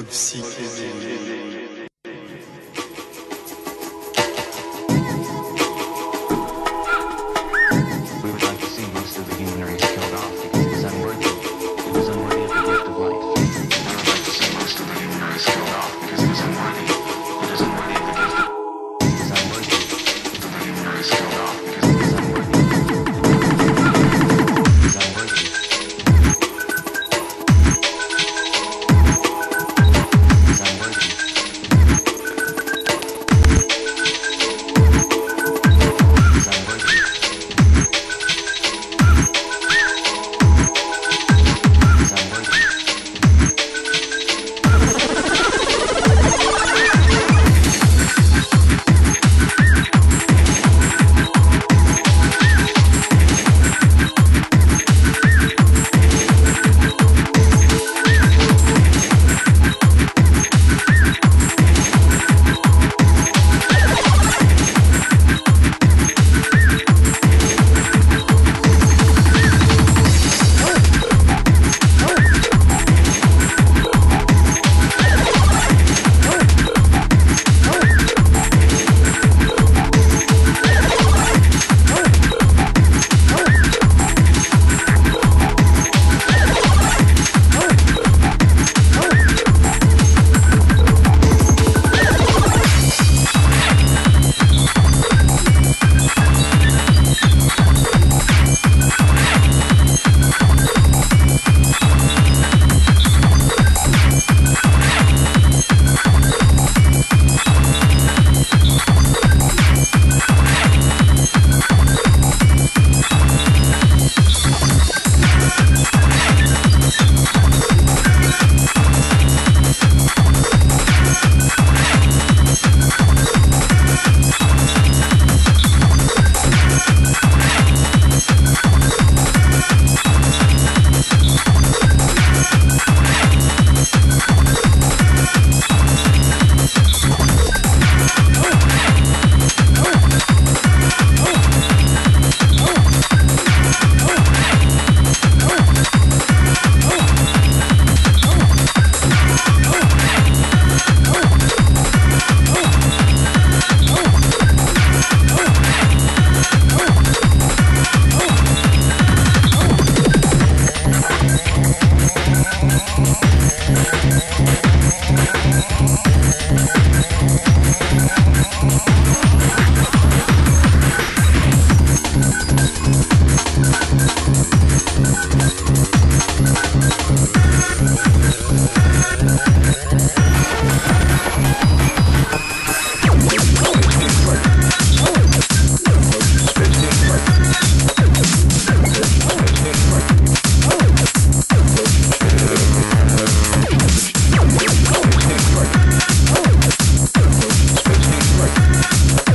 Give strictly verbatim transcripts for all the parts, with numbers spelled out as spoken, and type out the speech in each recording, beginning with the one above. drogue psychédélique. Thank you.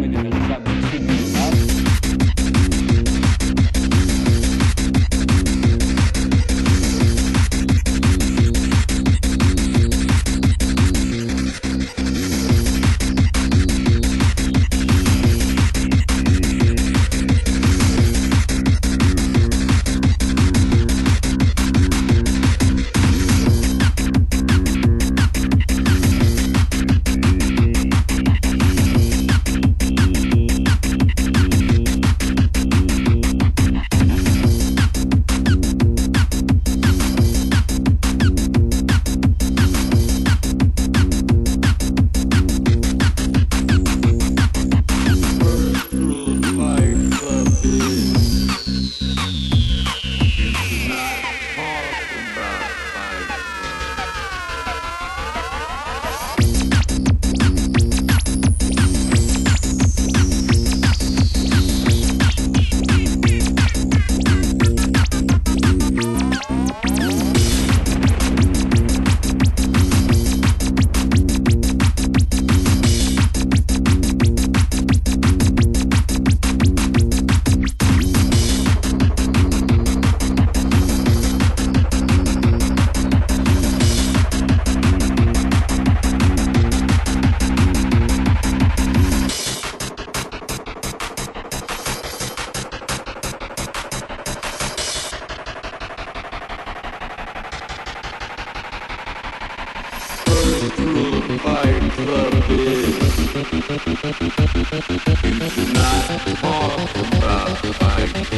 women in the club singing up. Fight club is. It's not all about fight club.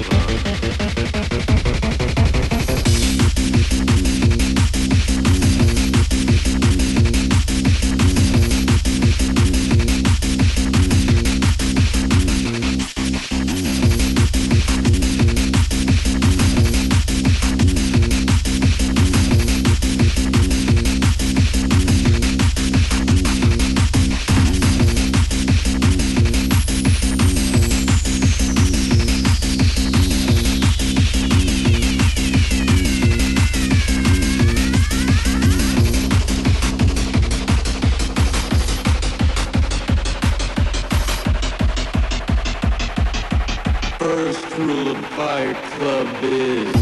First rule of fight club is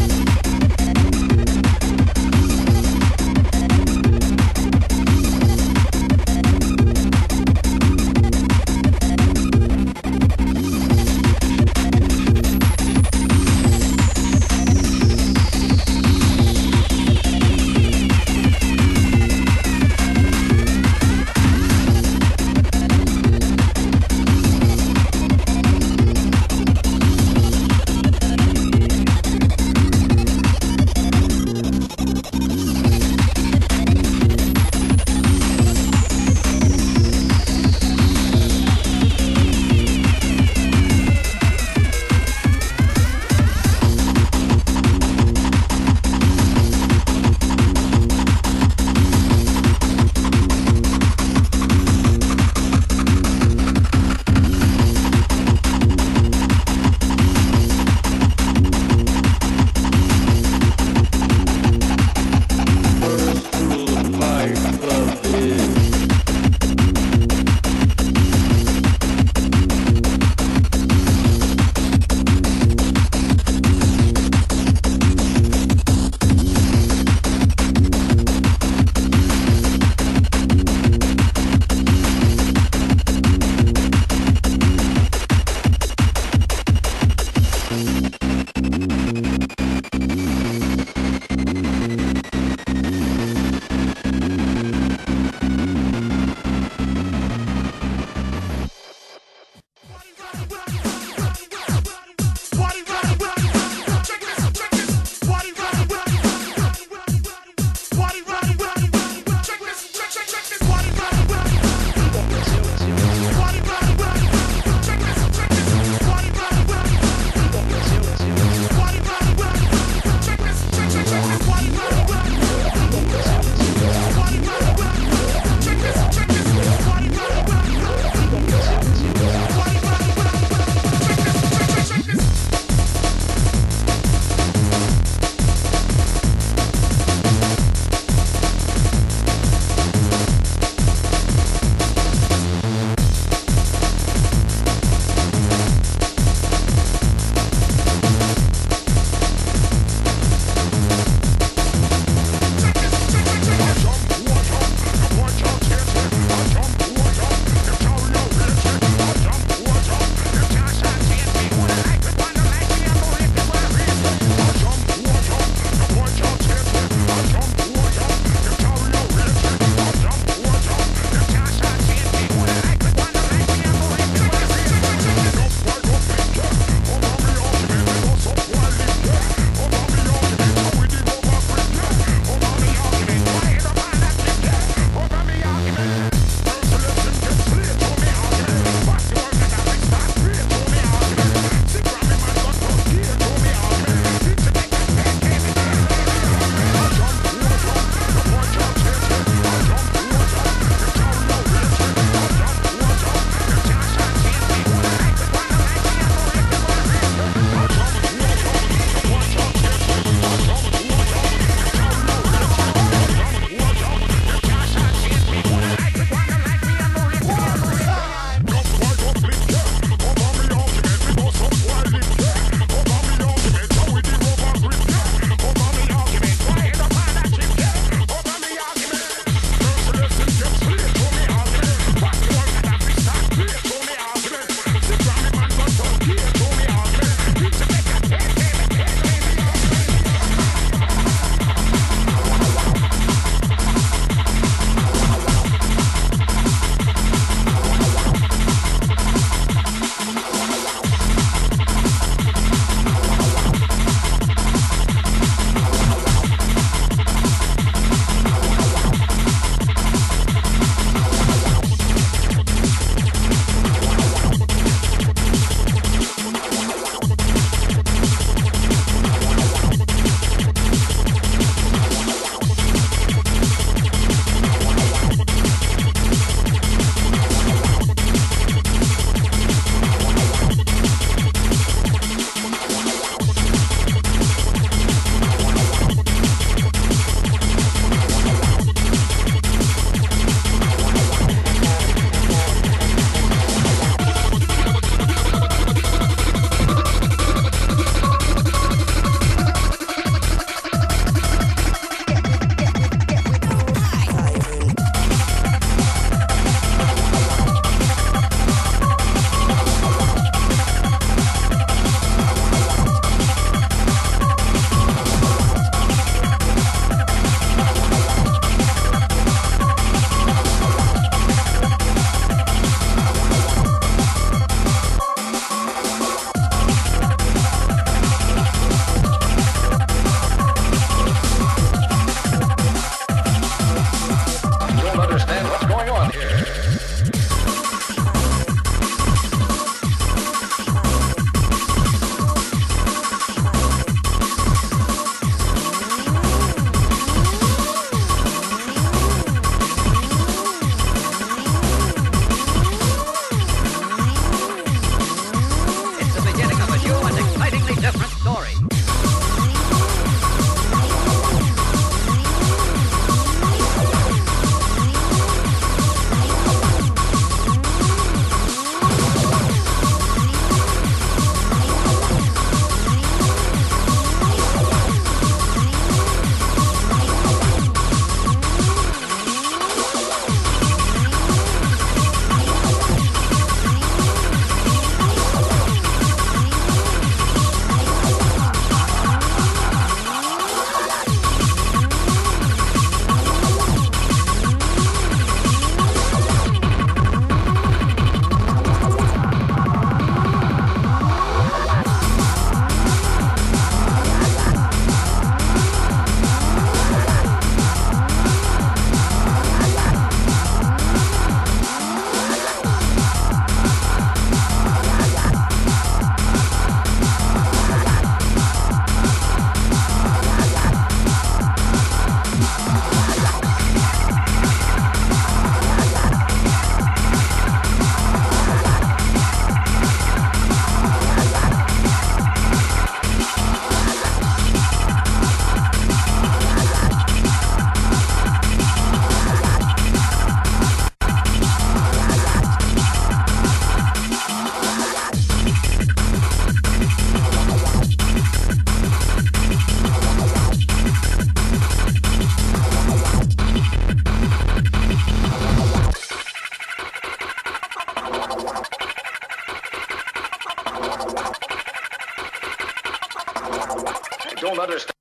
don't understand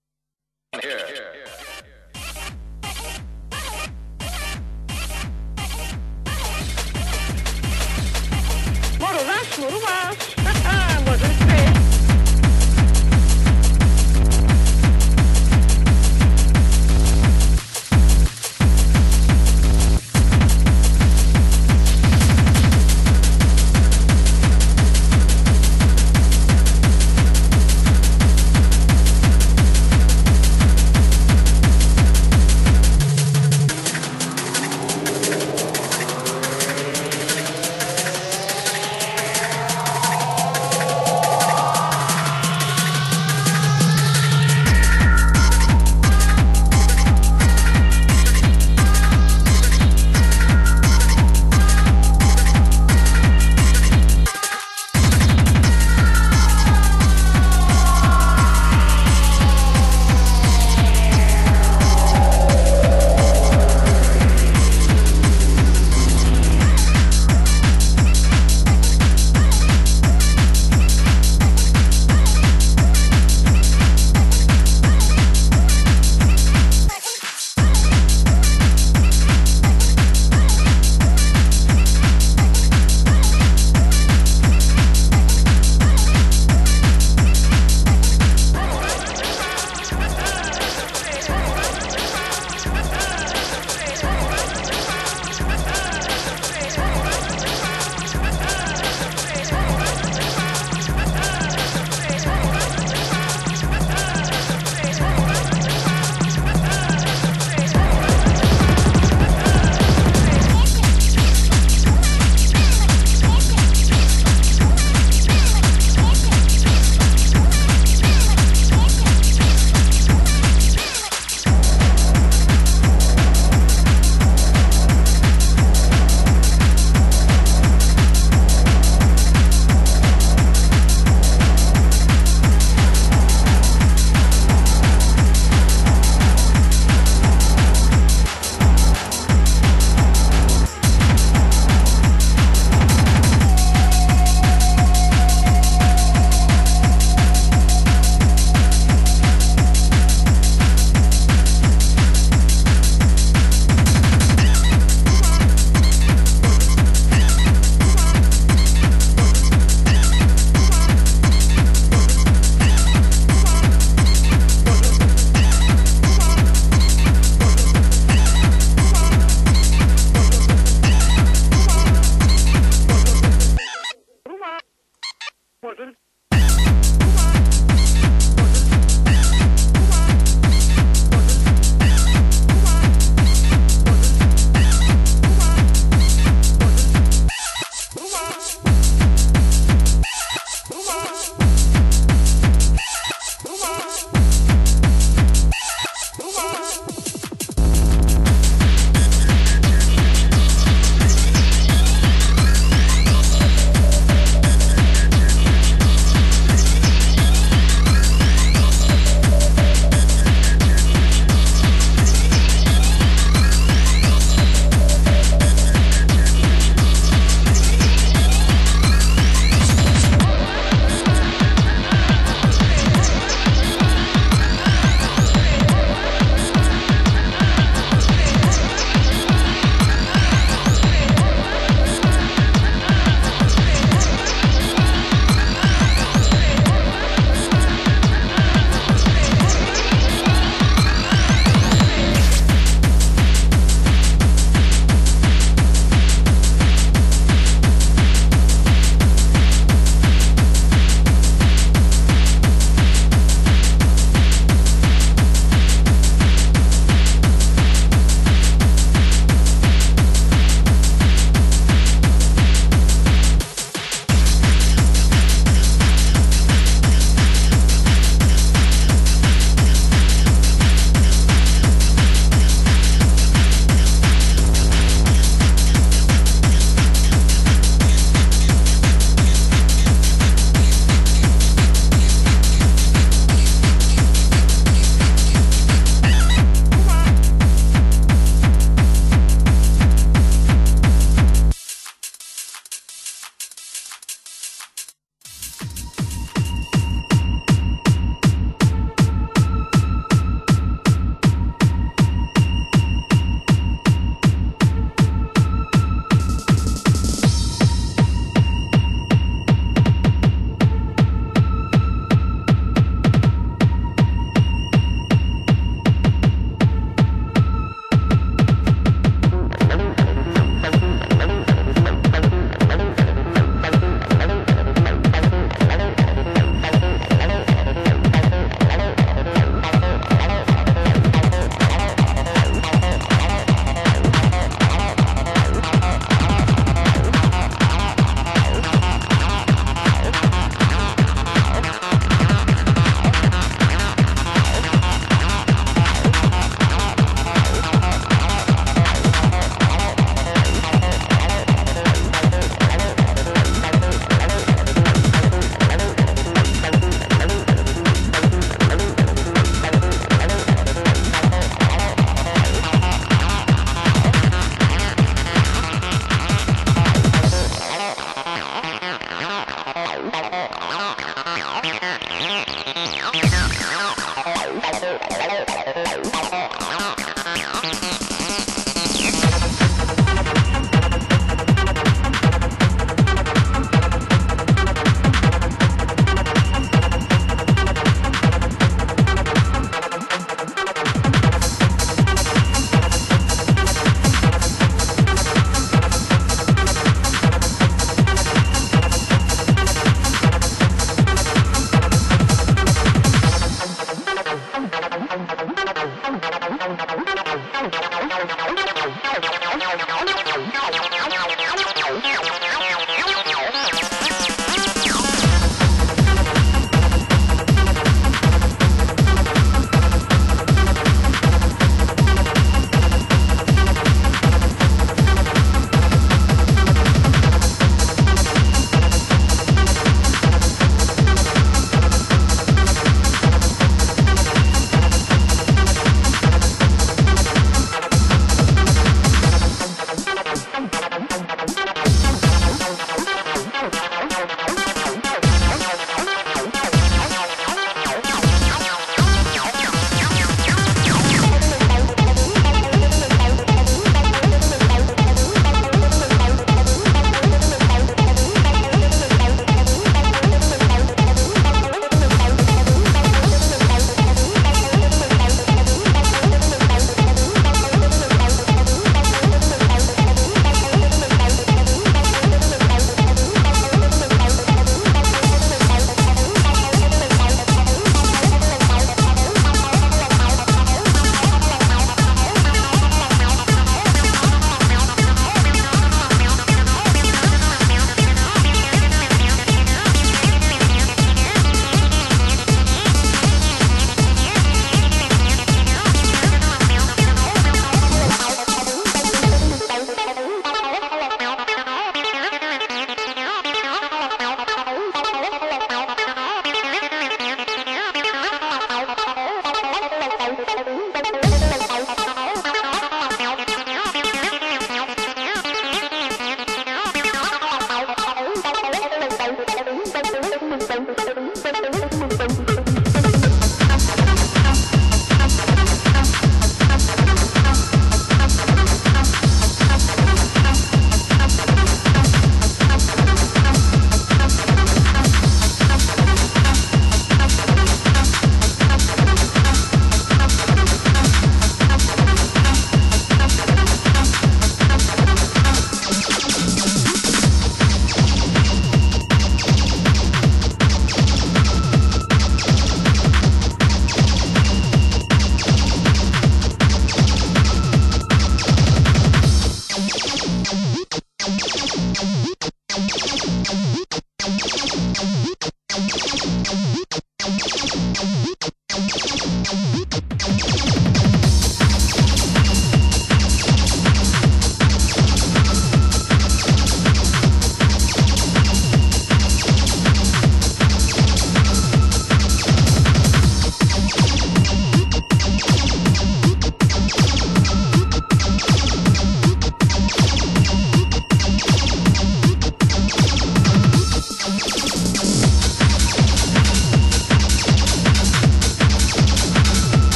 here. Moro vas, moro vas.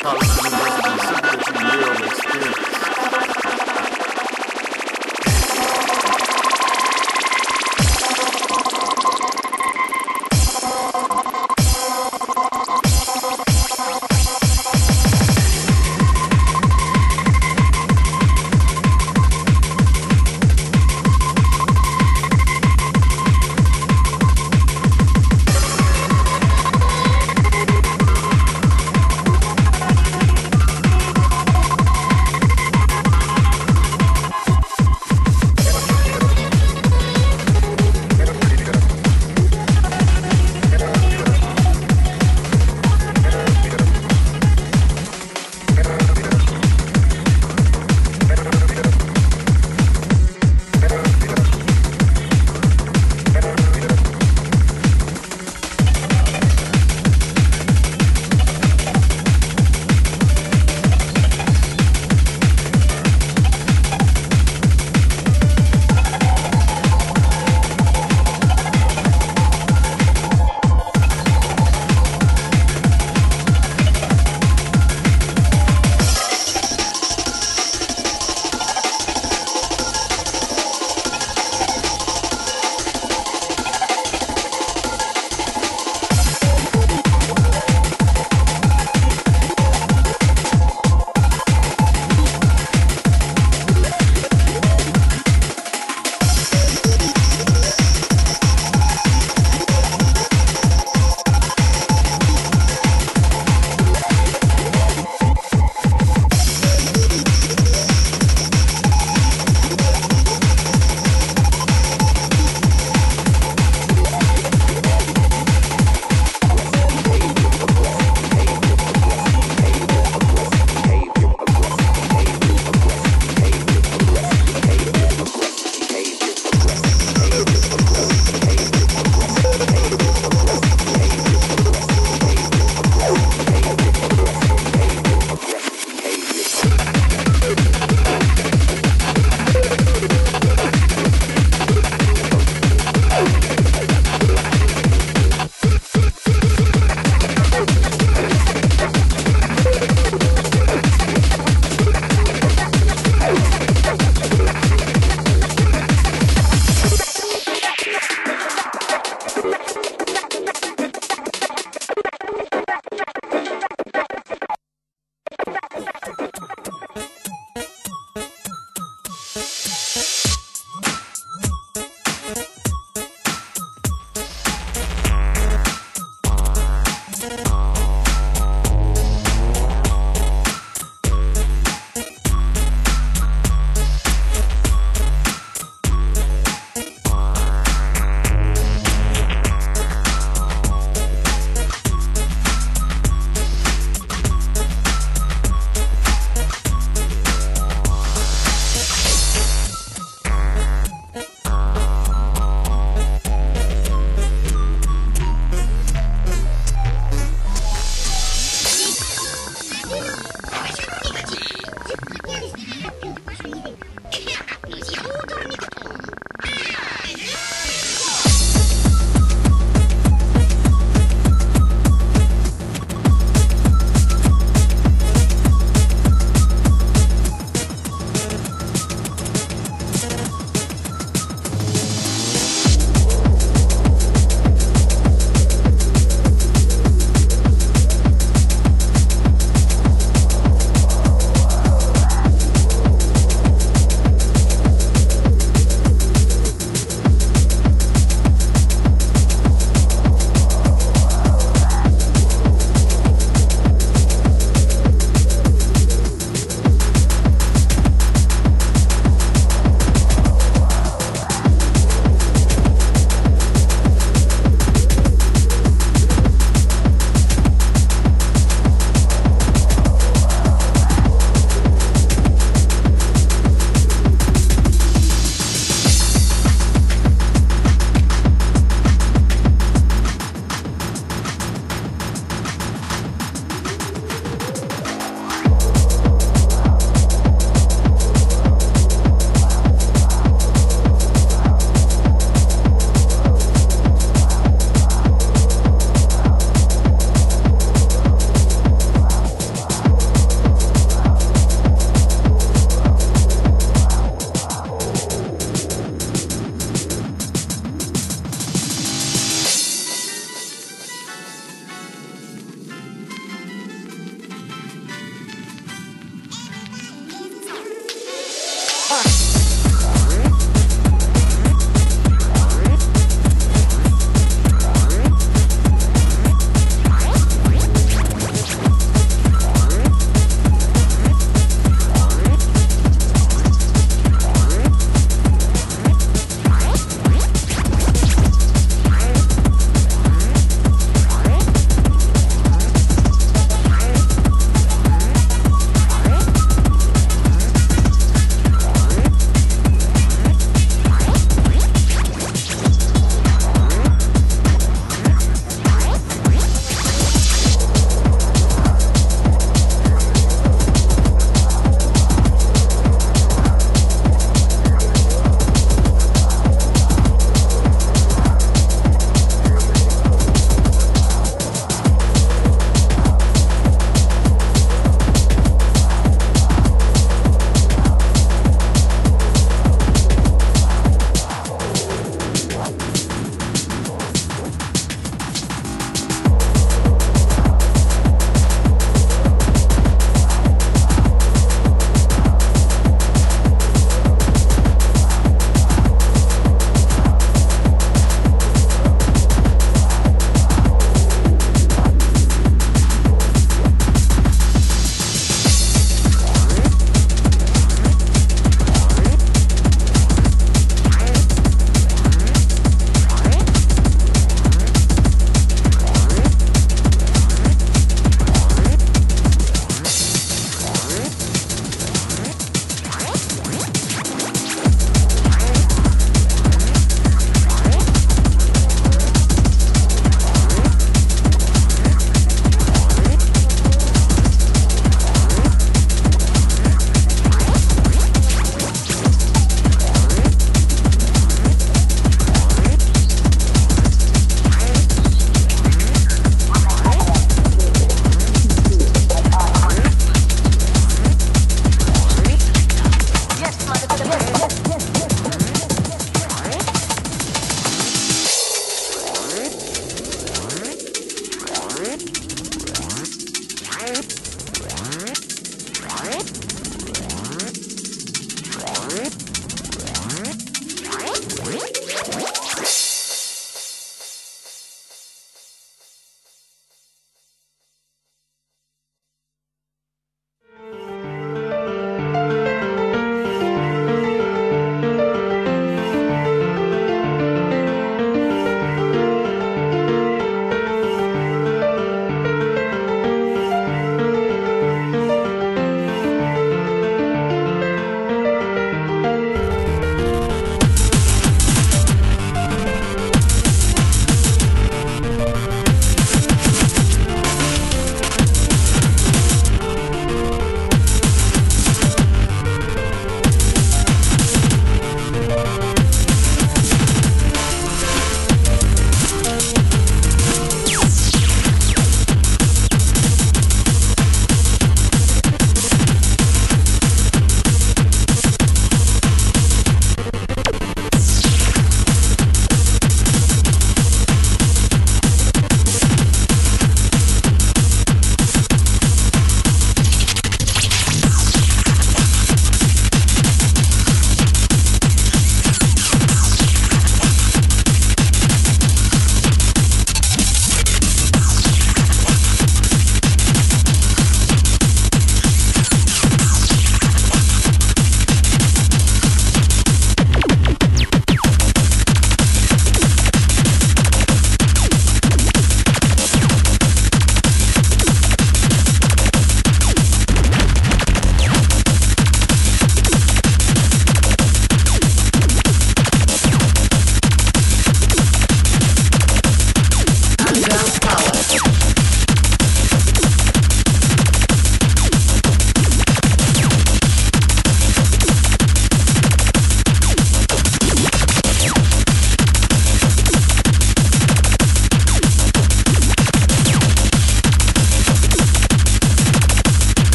college university is similar to Yale experience.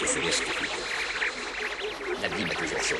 je suis mystifié. L'abîme a toujours chaud.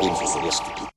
what he is.